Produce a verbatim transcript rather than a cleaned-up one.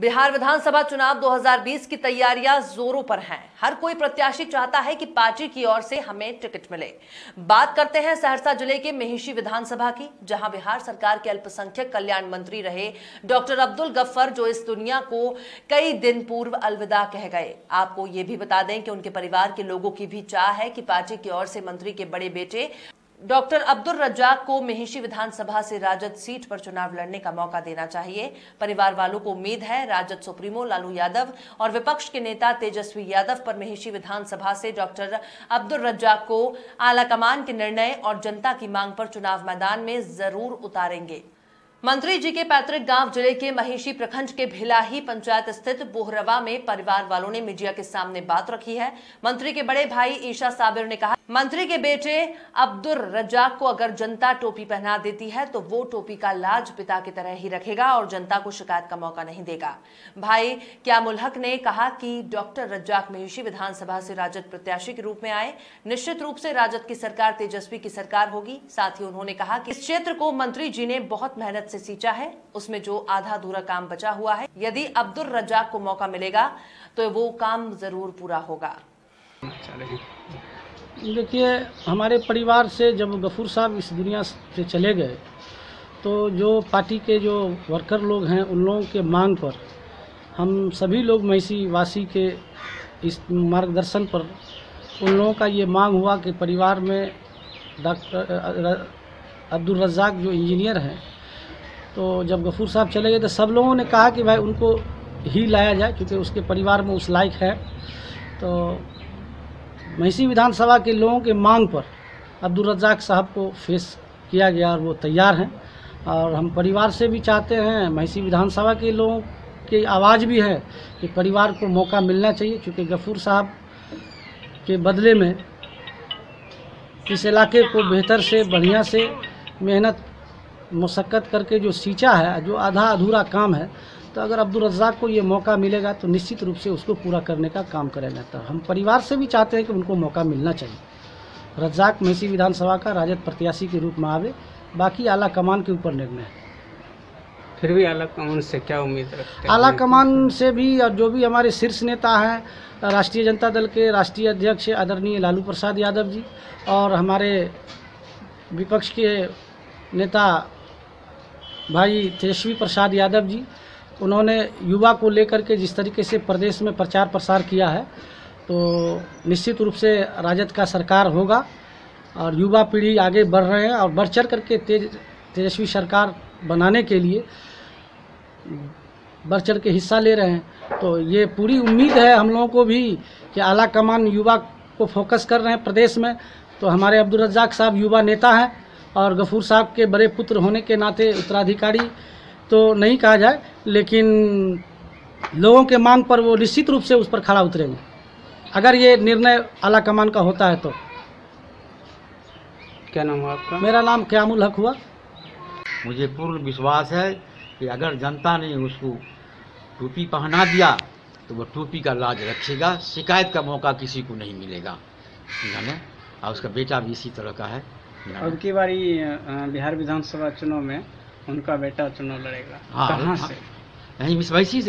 बिहार विधानसभा चुनाव दो हज़ार बीस की तैयारियां जोरों पर हैं। हर कोई प्रत्याशी चाहता है कि पार्टी की ओर से हमें टिकट मिले। बात करते हैं सहरसा जिले के महिषी विधानसभा की, जहां बिहार सरकार के अल्पसंख्यक कल्याण मंत्री रहे डॉक्टर अब्दुल गफ्फूर जो इस दुनिया को कई दिन पूर्व अलविदा कह गए। आपको ये भी बता दें कि उनके परिवार के लोगों की भी चाह है कि पार्टी की ओर से मंत्री के बड़े बेटे डॉक्टर अब्दुर्र रज्जाक को महिषी विधानसभा से राजद सीट पर चुनाव लड़ने का मौका देना चाहिए। परिवार वालों को उम्मीद है राजद सुप्रीमो लालू यादव और विपक्ष के नेता तेजस्वी यादव पर महिषी विधानसभा से डॉक्टर अब्दुर्र रज्जाक को आलाकमान के निर्णय और जनता की मांग पर चुनाव मैदान में जरूर उतारेंगे। मंत्री जी के पैतृक गांव जिले के महिषी प्रखंड के भेलाही पंचायत स्थित बौहरवा में परिवार वालों ने मीडिया के सामने बात रखी है। मंत्री के बड़े भाई ईशा साबिर ने कहा, मंत्री के बेटे अब्दुर्र रज्जाक को अगर जनता टोपी पहना देती है तो वो टोपी का लाज पिता की तरह ही रखेगा और जनता को शिकायत का मौका नहीं देगा। भाई क्यामुल हक ने कहा कि डॉक्टर रज्जाक महिषी विधानसभा से राजद प्रत्याशी के रूप में आए, निश्चित रूप से राजद की सरकार तेजस्वी की सरकार होगी। साथ ही उन्होंने कहा कि इस क्षेत्र को मंत्री जी ने बहुत मेहनत से सींचा है, उसमें जो आधा अधूरा काम बचा हुआ है, यदि अब्दुर्र रज्जाक को मौका मिलेगा तो वो काम जरूर पूरा होगा। देखिए, हमारे परिवार से जब गफ्फूर साहब इस दुनिया से चले गए तो जो पार्टी के जो वर्कर लोग हैं उन लोगों के मांग पर हम सभी लोग महिषी वासी के इस मार्गदर्शन पर उन लोगों का ये मांग हुआ कि परिवार में डॉक्टर अब्दुर्र रज्जाक जो इंजीनियर हैं, तो जब गफ्फूर साहब चले गए तो सब लोगों ने कहा कि भाई उनको ही लाया जाए क्योंकि उसके परिवार में उस लायक है। तो महिषी विधानसभा के लोगों के मांग पर अब्दुर्र रज्जाक साहब को फेस किया गया और वो तैयार हैं। और हम परिवार से भी चाहते हैं, महिषी विधानसभा के लोगों की आवाज़ भी है कि परिवार को मौका मिलना चाहिए, क्योंकि गफ्फूर साहब के बदले में इस इलाके को बेहतर से बढ़िया से मेहनत मुशक्क़त करके जो सींचा है, जो आधा अधूरा काम है, तो अगर अब्दुर्र रज्जाक को ये मौका मिलेगा तो निश्चित रूप से उसको पूरा करने का काम करेगा। तो हम परिवार से भी चाहते हैं कि उनको मौका मिलना चाहिए। रज्जाक महिषी विधानसभा का राजद प्रत्याशी के रूप में आवे, बाकी आला कमान के ऊपर निर्णय है। फिर भी आला कमान से क्या उम्मीद रखते हैं? आला कमान से भी और जो भी हमारे शीर्ष नेता हैं, राष्ट्रीय जनता दल के राष्ट्रीय अध्यक्ष आदरणीय लालू प्रसाद यादव जी और हमारे विपक्ष के नेता भाई तेजस्वी प्रसाद यादव जी, उन्होंने युवा को लेकर के जिस तरीके से प्रदेश में प्रचार प्रसार किया है, तो निश्चित रूप से राजद का सरकार होगा और युवा पीढ़ी आगे बढ़ रहे हैं और बढ़ चढ़ करके तेज तेजस्वी सरकार बनाने के लिए बढ़ चढ़ के हिस्सा ले रहे हैं। तो ये पूरी उम्मीद है हम लोगों को भी कि आला कमान युवा को फोकस कर रहे हैं प्रदेश में। तो हमारे अब्दुर्र रज्जाक साहब युवा नेता हैं और गफ्फूर साहब के बड़े पुत्र होने के नाते उत्तराधिकारी तो नहीं कहा जाए, लेकिन लोगों के मांग पर वो निश्चित रूप से उस पर खड़ा उतरेंगे अगर ये निर्णय आला कमान का होता है। तो क्या नाम हुआ आपका? मेरा नाम क्यामुल हक हुआ। मुझे पूर्ण विश्वास है कि अगर जनता ने उसको टोपी पहना दिया तो वो टोपी का लाज रखेगा, शिकायत का मौका किसी को नहीं मिलेगा। और उसका बेटा भी इसी तरह का है। अब की बारी बिहार विधानसभा चुनाव में उनका बेटा चुनाव लड़ेगा। हाँ, कहाँ से? नहीं, मिस वैसी से।